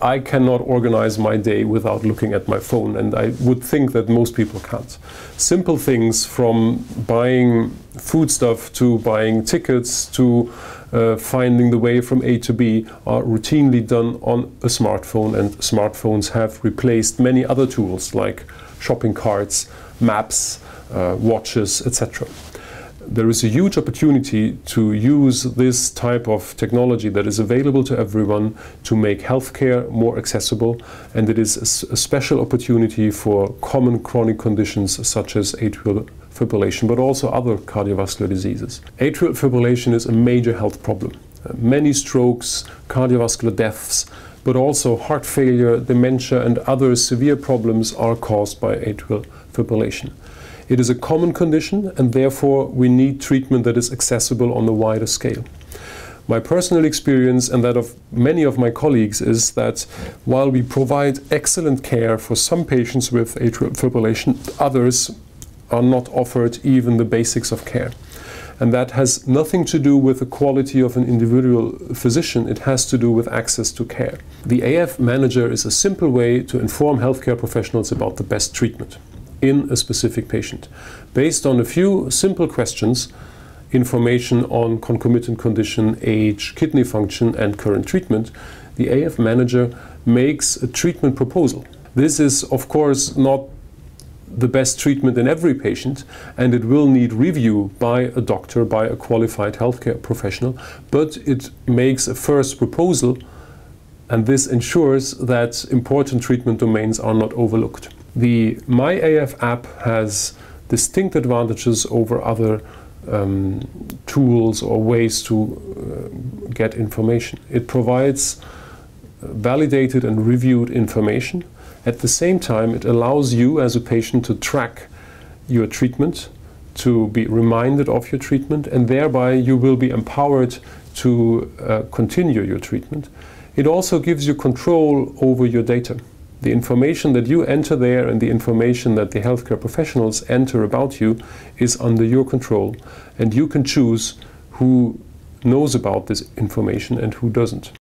I cannot organize my day without looking at my phone, and I would think that most people can't. Simple things from buying foodstuff to buying tickets to finding the way from A to B are routinely done on a smartphone, and smartphones have replaced many other tools like shopping carts, maps, watches, etc. There is a huge opportunity to use this type of technology that is available to everyone to make healthcare more accessible, and it is a special opportunity for common chronic conditions such as atrial fibrillation, but also other cardiovascular diseases. Atrial fibrillation is a major health problem. Many strokes, cardiovascular deaths, but also heart failure, dementia, and other severe problems are caused by atrial fibrillation. It is a common condition, and therefore we need treatment that is accessible on a wider scale. My personal experience, and that of many of my colleagues, is that while we provide excellent care for some patients with atrial fibrillation, others are not offered even the basics of care. And that has nothing to do with the quality of an individual physician. It has to do with access to care. The AF manager is a simple way to inform healthcare professionals about the best treatment in a specific patient, based on a few simple questions: information on concomitant condition, age, kidney function, and current treatment. The AF manager makes a treatment proposal. This is, of course, not the best treatment in every patient, and it will need review by a doctor, by a qualified healthcare professional, but it makes a first proposal, and this ensures that important treatment domains are not overlooked. The MyAF app has distinct advantages over other tools or ways to get information. It provides validated and reviewed information. At the same time, it allows you as a patient to track your treatment, to be reminded of your treatment, and thereby you will be empowered to continue your treatment. It also gives you control over your data. The information that you enter there and the information that the healthcare professionals enter about you is under your control, and you can choose who knows about this information and who doesn't.